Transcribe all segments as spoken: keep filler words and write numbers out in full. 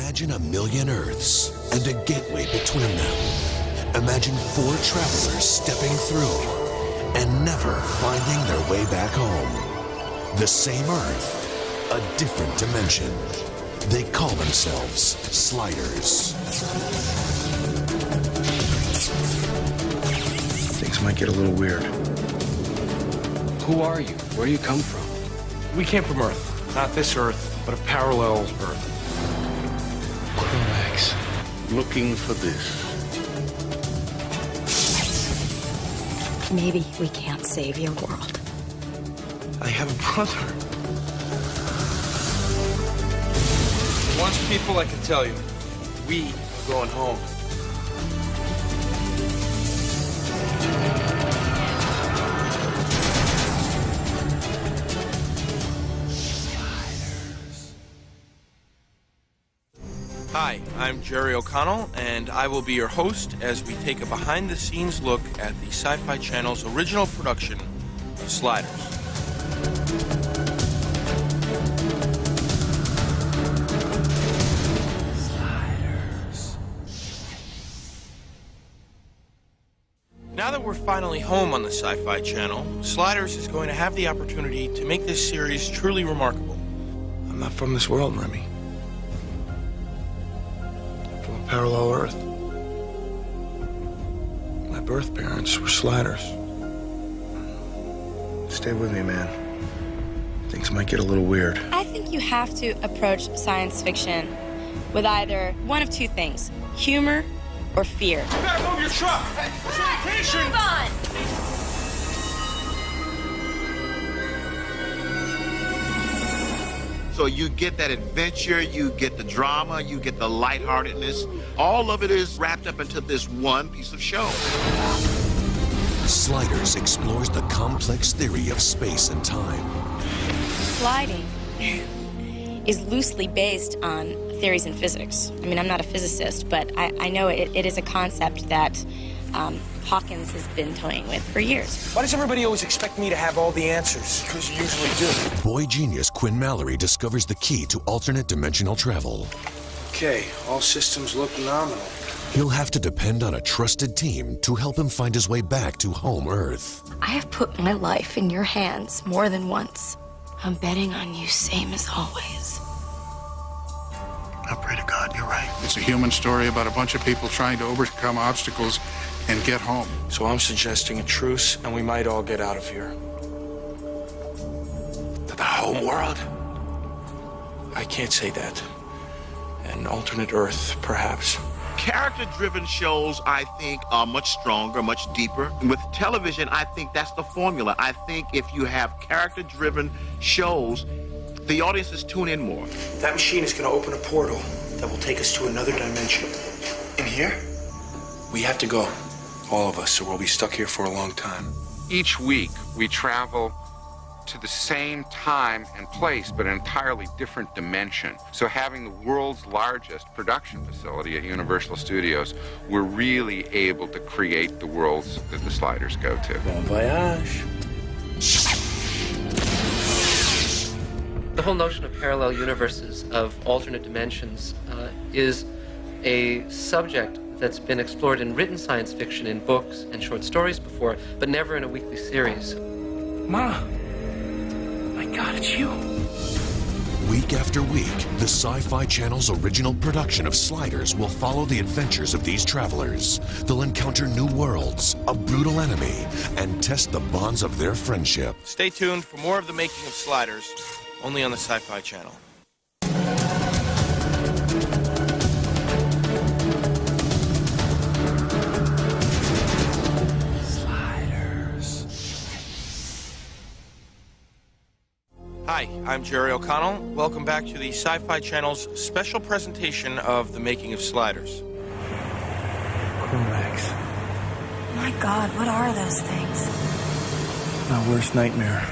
Imagine a million Earths and a gateway between them. Imagine four travelers stepping through and never finding their way back home. The same Earth, a different dimension. They call themselves Sliders. Things might get a little weird. Who are you? Where do you come from? We came from Earth. Not this Earth, but a parallel Earth. Cro-Mags. Looking for this. Maybe we can't save your world. I have a brother. Once people, I can tell you, we are going home. Hi, I'm Jerry O'Connell, and I will be your host as we take a behind-the-scenes look at the Sci-Fi Channel's original production of Sliders. Sliders. Now that we're finally home on the Sci-Fi Channel, Sliders is going to have the opportunity to make this series truly remarkable. I'm not from this world, Remy. Parallel Earth. My birth parents were sliders. Stay with me, man. Things might get a little weird. I think you have to approach science fiction with either one of two things, humor or fear. You better move your truck! Hey, sanitation! Move on! So you get that adventure, you get the drama, you get the lightheartedness. All of it is wrapped up into this one piece of show. Sliders explores the complex theory of space and time. Sliding is loosely based on theories in physics. I mean, I'm not a physicist, but I, I know it, it is a concept that um, Hawkins has been toying with for years. Why does everybody always expect me to have all the answers? Because you usually do. Boy genius Quinn Mallory discovers the key to alternate dimensional travel. Okay, all systems look nominal. He'll have to depend on a trusted team to help him find his way back to home Earth. I have put my life in your hands more than once. I'm betting on you, same as always. I pray to God you're right. It's a human story about a bunch of people trying to overcome obstacles and get home. So I'm suggesting a truce, and we might all get out of here. To the home world? I can't say that. An alternate Earth, perhaps. Character-driven shows, I think, are much stronger, much deeper. With television, I think that's the formula. I think if you have character-driven shows, the audiences tune in more. That machine is going to open a portal that will take us to another dimension. In here? We have to go, all of us, or we'll be stuck here for a long time. Each week, we travel to the same time and place, but an entirely different dimension. So having the world's largest production facility at Universal Studios, we're really able to create the worlds that the Sliders go to. Bon voyage. The whole notion of parallel universes, of alternate dimensions, uh, is a subject that's been explored in written science fiction in books and short stories before, but never in a weekly series. Ma! God, it's you. Week after week, the Sci-Fi Channel's original production of Sliders will follow the adventures of these travelers. They'll encounter new worlds, a brutal enemy, and test the bonds of their friendship. Stay tuned for more of the making of Sliders, only on the Sci-Fi Channel. Hi, I'm Jerry O'Connell. Welcome back to the Sci-Fi Channel's special presentation of the making of Sliders. Cro-Mags. My God, what are those things? My worst nightmare.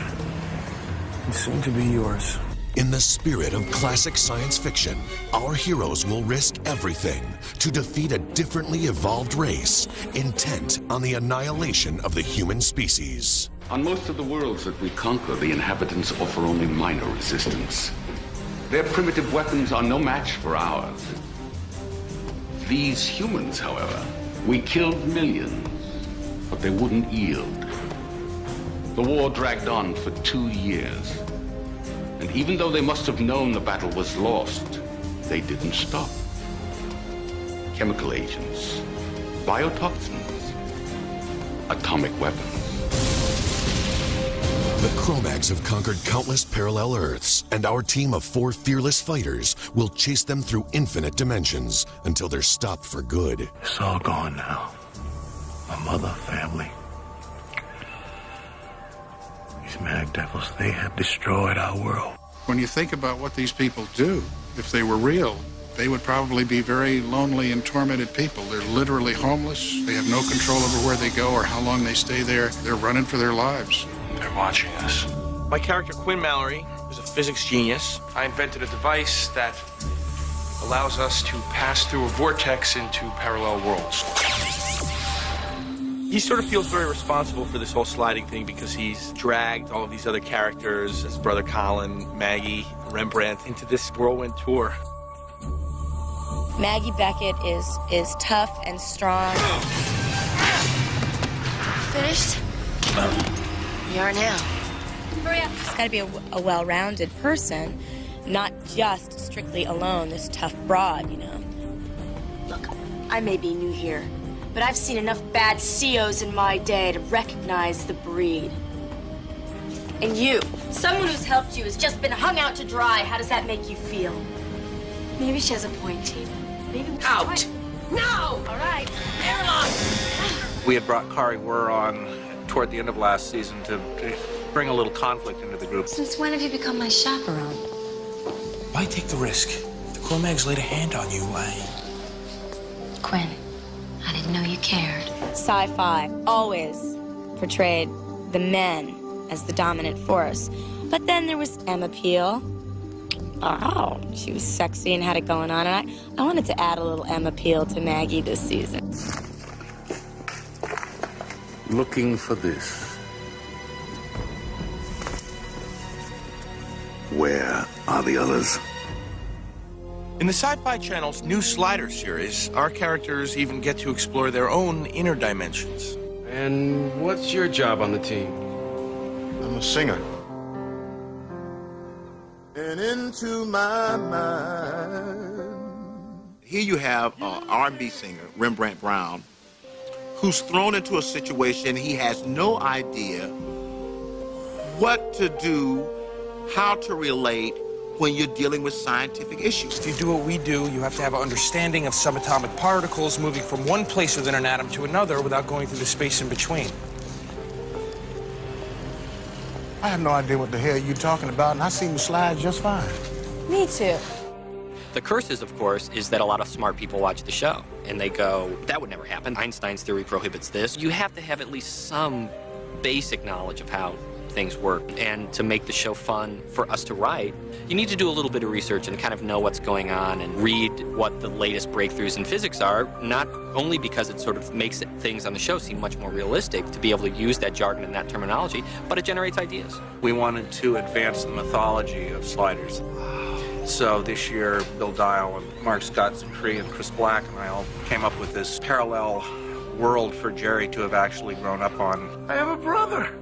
And soon to be yours. In the spirit of classic science fiction, our heroes will risk everything to defeat a differently evolved race intent on the annihilation of the human species. On most of the worlds that we conquer, the inhabitants offer only minor resistance. Their primitive weapons are no match for ours. These humans, however, we killed millions, but they wouldn't yield. The war dragged on for two years. And even though they must have known the battle was lost, they didn't stop. Chemical agents, biotoxins, atomic weapons. The Cro-Mags have conquered countless parallel Earths, and our team of four fearless fighters will chase them through infinite dimensions until they're stopped for good. It's all gone now. My mother, family. These mag devils, they have destroyed our world. When you think about what these people do, if they were real, they would probably be very lonely and tormented people. They're literally homeless. They have no control over where they go or how long they stay there. They're running for their lives. They're watching us. My character, Quinn Mallory, is a physics genius. I invented a device that allows us to pass through a vortex into parallel worlds. He sort of feels very responsible for this whole sliding thing because he's dragged all of these other characters, his brother Colin, Maggie, Rembrandt, into this whirlwind tour. Maggie Beckett is, is tough and strong. Finished? You are now. Hurry up. She's got to be a, a well-rounded person, not just strictly alone, this tough broad, you know. Look, I may be new here, but I've seen enough bad C Os in my day to recognize the breed. And you, someone who's helped you has just been hung out to dry. How does that make you feel? Maybe she has a point, Chief. Maybe we out. Try. No! All right. Airlock! We had brought Kari Wuhrer on toward the end of last season to, to bring a little conflict into the group. Since when have you become my chaperone? Why take the risk? If the Cro-Mags laid a hand on you, I... Quinn. I didn't know you cared. Sci-fi always portrayed the men as the dominant force. But then there was Emma Peel. Oh, she was sexy and had it going on. And I, I wanted to add a little Emma Peel to Maggie this season. Looking for this. Where are the others? In the Sci-Fi Channel's new Sliders series, our characters even get to explore their own inner dimensions. And what's your job on the team? I'm a singer. And into my mind. Here you have an R and B singer, Rembrandt Brown, who's thrown into a situation he has no idea what to do, how to relate, when you're dealing with scientific issues. If you do what we do, you have to have an understanding of subatomic particles moving from one place within an atom to another without going through the space in between. I have no idea what the hell you're talking about, and I seem to slide just fine. Me too. The curse is, of course, is that a lot of smart people watch the show, and they go, that would never happen. Einstein's theory prohibits this. You have to have at least some basic knowledge of how things work, and to make the show fun for us to write, you need to do a little bit of research and kind of know what's going on and read what the latest breakthroughs in physics are, not only because it sort of makes things on the show seem much more realistic to be able to use that jargon and that terminology, but it generates ideas. We wanted to advance the mythology of Sliders. So this year, Bill Dial and Mark Scott and Cree and Chris Black and I all came up with this parallel world for Jerry to have actually grown up on. I have a brother!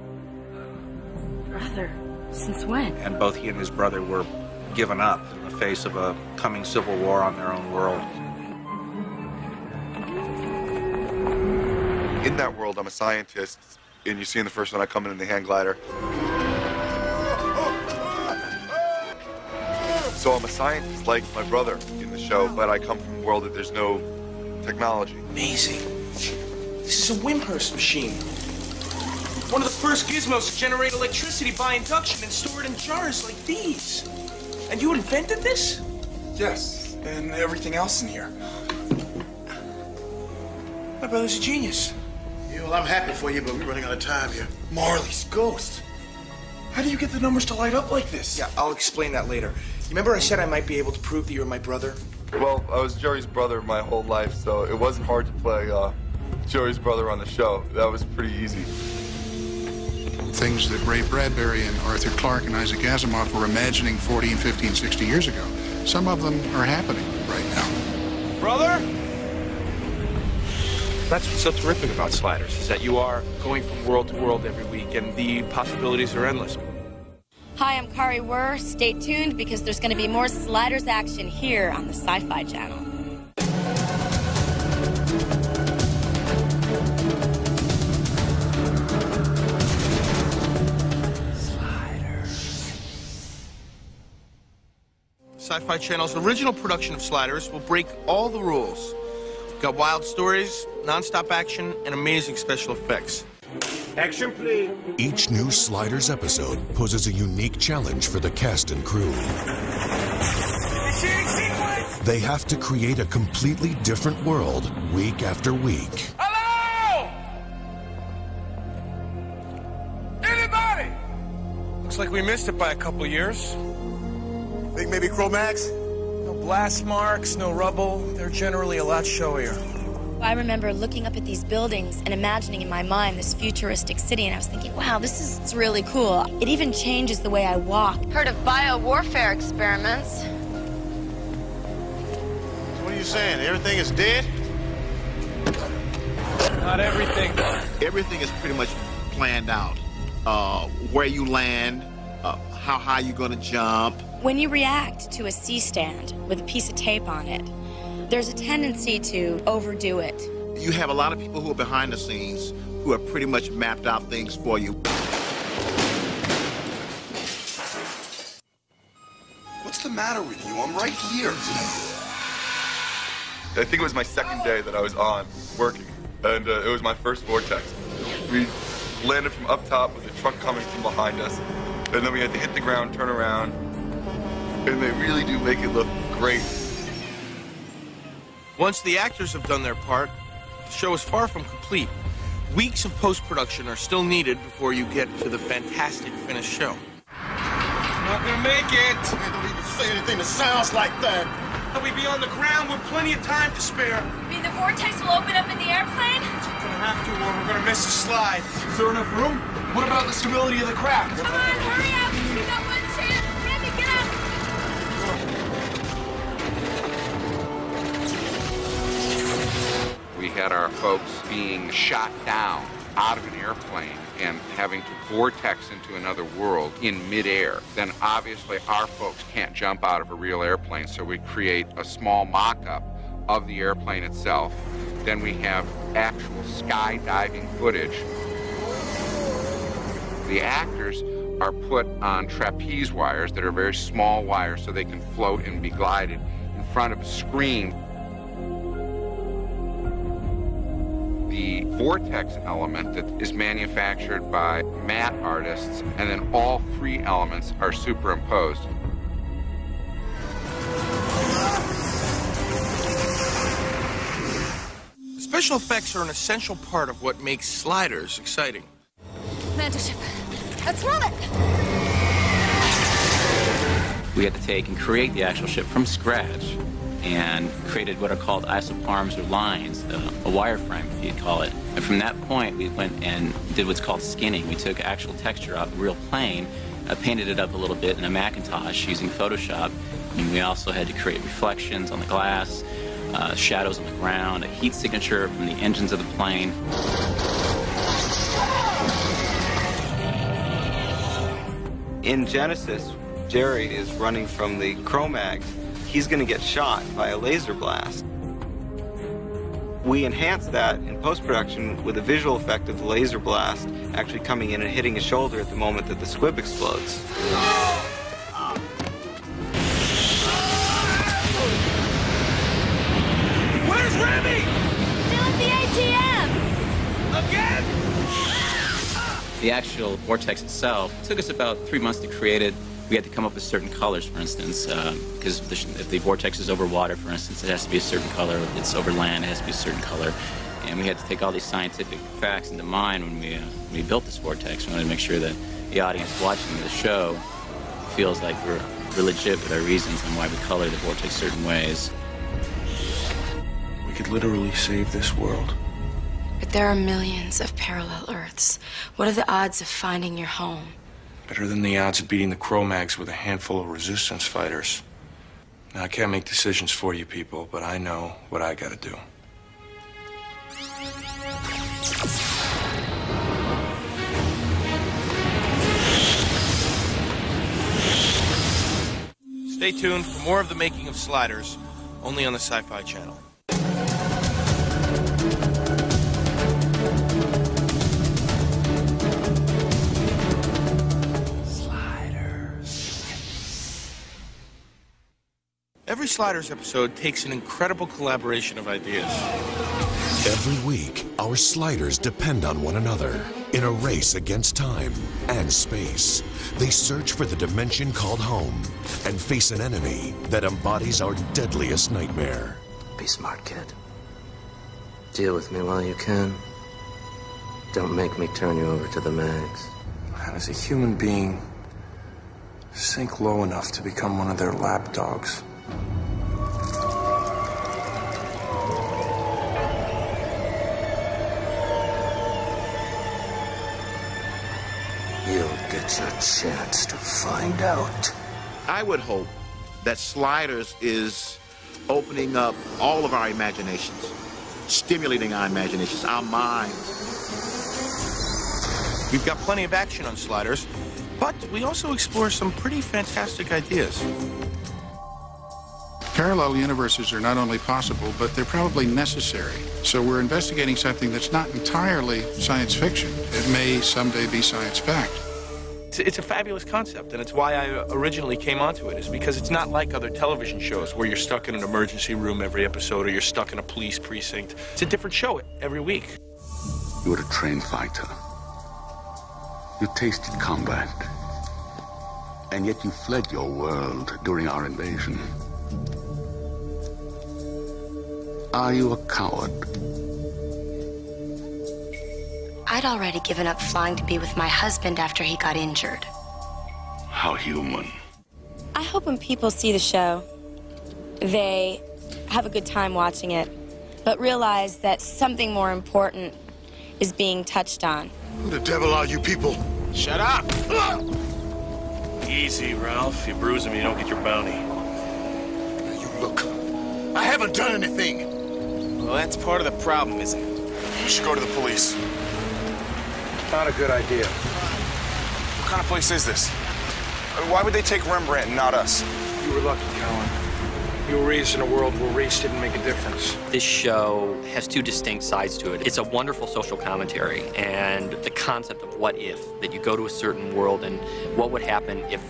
Brother? Since when? And both he and his brother were given up in the face of a coming civil war on their own world. In that world, I'm a scientist, and you see in the first one, I come in in the hand glider. So I'm a scientist like my brother in the show, but I come from a world that there's no technology. Amazing. This is a Wimhurst machine. One of the first gizmos to generate electricity by induction and store it in jars like these. And you invented this? Yes, and everything else in here. My brother's a genius. Yeah, well, I'm happy for you, but we're running out of time here. Marley's ghost. How do you get the numbers to light up like this? Yeah, I'll explain that later. You remember I said I might be able to prove that you were my brother? Well, I was Jerry's brother my whole life, so it wasn't hard to play uh, Jerry's brother on the show. That was pretty easy. things that Ray Bradbury and Arthur Clarke and Isaac Asimov were imagining fourteen, fifteen, sixty years ago. Some of them are happening right now. Brother? That's what's so terrific about Sliders, is that you are going from world to world every week, and the possibilities are endless. Hi, I'm Kari Wuhrer. Stay tuned, because there's going to be more Sliders action here on the Sci-Fi Channel. Sci-Fi Channel's original production of Sliders will break all the rules. We've got wild stories, non-stop action, and amazing special effects. Action, please. Each new Sliders episode poses a unique challenge for the cast and crew. They have to create a completely different world week after week. Hello! Anybody? Looks like we missed it by a couple years. Think maybe Cro-Mags? No blast marks, no rubble. They're generally a lot showier. I remember looking up at these buildings and imagining in my mind this futuristic city, and I was thinking, wow, this is it's really cool. It even changes the way I walk. Heard of biowarfare experiments. So what are you saying? Everything is dead? Not everything. Everything is pretty much planned out. Uh, where you land, uh, how high you're going to jump. When you react to a C-stand with a piece of tape on it, there's a tendency to overdo it. You have a lot of people who are behind the scenes who have pretty much mapped out things for you. What's the matter with you? I'm right here. I think it was my second day that I was on working, and uh, it was my first vortex. We landed from up top with a truck coming from behind us, and then we had to hit the ground, turn around, and they really do make it look great. Once the actors have done their part, the show is far from complete. Weeks of post-production are still needed before you get to the fantastic finished show. Not gonna make it. I don't even say anything that sounds like that. We'd be on the ground with plenty of time to spare. You mean the vortex will open up in the airplane? We're gonna have to, or we're gonna miss the slide. Is there enough room? What about the stability of the craft? Come on, hurry up! We got one chance. We had our folks being shot down out of an airplane and having to vortex into another world in midair. Then obviously our folks can't jump out of a real airplane, so we create a small mock-up of the airplane itself. Then we have actual skydiving footage. The actors are put on trapeze wires that are very small wires so they can float and be glided in front of a screen. The vortex element that is manufactured by mat artists, and then all three elements are superimposed. Special effects are an essential part of what makes Sliders exciting. Magic ship. Let's run it! We had to take and create the actual ship from scratch, and created what are called isoparms, or lines, a wireframe, if you'd call it. And from that point, we went and did what's called skinning. We took actual texture off a real plane, uh, painted it up a little bit in a Macintosh using Photoshop. And we also had to create reflections on the glass, uh, shadows on the ground, a heat signature from the engines of the plane. In Genesis, Jerry is running from the Cro-Mags. He's going to get shot by a laser blast. We enhanced that in post-production with a visual effect of the laser blast actually coming in and hitting his shoulder at the moment that the squib explodes. Where's Remy? Still at the A T M! Again? The actual vortex itself took us about three months to create it. We had to come up with certain colors, for instance, because um, if, if the vortex is over water, for instance, it has to be a certain color. If it's over land, it has to be a certain color. And we had to take all these scientific facts into mind when we, uh, when we built this vortex. We wanted to make sure that the audience watching the show feels like we're, we're legit with our reasons and why we color the vortex certain ways. We could literally save this world. But there are millions of parallel Earths. What are the odds of finding your home? Better than the odds of beating the Cro-Mags with a handful of resistance fighters. Now, I can't make decisions for you people, but I know what I gotta do. Stay tuned for more of the making of Sliders, only on the Sci-Fi Channel. Every Sliders episode takes an incredible collaboration of ideas. Every week, our Sliders depend on one another in a race against time and space. They search for the dimension called home and face an enemy that embodies our deadliest nightmare. Be smart, kid. Deal with me while you can. Don't make me turn you over to the Mags. As a human being, sink low enough to become one of their lapdogs. You'll get your chance to find out. I would hope that Sliders is opening up all of our imaginations, stimulating our imaginations, our minds. We've got plenty of action on Sliders, but we also explore some pretty fantastic ideas. Parallel universes are not only possible, but they're probably necessary. So we're investigating something that's not entirely science fiction. It may someday be science-fact. It's a fabulous concept, and it's why I originally came onto it, is because it's not like other television shows where you're stuck in an emergency room every episode or you're stuck in a police precinct. It's a different show every week. You were a trained fighter. You tasted combat. And yet you fled your world during our invasion. Are you a coward? I'd already given up flying to be with my husband after he got injured. How human. I hope when people see the show, they have a good time watching it, but realize that something more important is being touched on. Who the devil are you people? Shut up! Easy, Ralph. You bruise him, you don't get your bounty. Now you look. I haven't done anything. Well, that's part of the problem, isn't it? We should go to the police. Not a good idea. What kind of place is this? Why would they take Rembrandt and not us? You were lucky, Colin. You were raised in a world where race didn't make a difference. This show has two distinct sides to it. It's a wonderful social commentary and the concept of what if, that you go to a certain world and what would happen if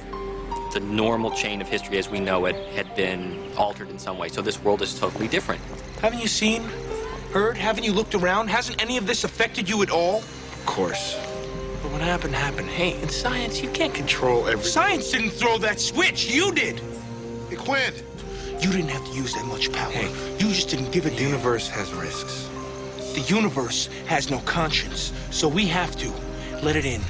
the normal chain of history as we know it had been altered in some way. So this world is totally different. Haven't you seen, heard? Haven't you looked around? Hasn't any of this affected you at all? Of course. But what happened, happened. Hey, in science, you can't control everything. Science didn't throw that switch. You did. Hey, Quinn. You didn't have to use that much power. Hey. You just didn't give it. The universe has risks. The universe has no conscience, so we have to let it in.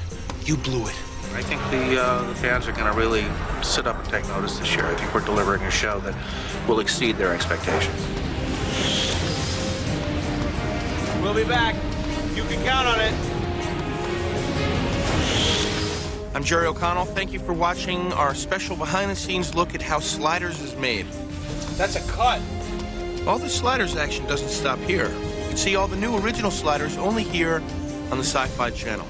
You blew it. I think the, uh, the fans are going to really sit up and take notice this year. I think we're delivering a show that will exceed their expectations. We'll be back. You can count on it. I'm Jerry O'Connell. Thank you for watching our special behind-the-scenes look at how Sliders is made. That's a cut. All the Sliders action doesn't stop here. You can see all the new original Sliders only here on the Sci-Fi Channel.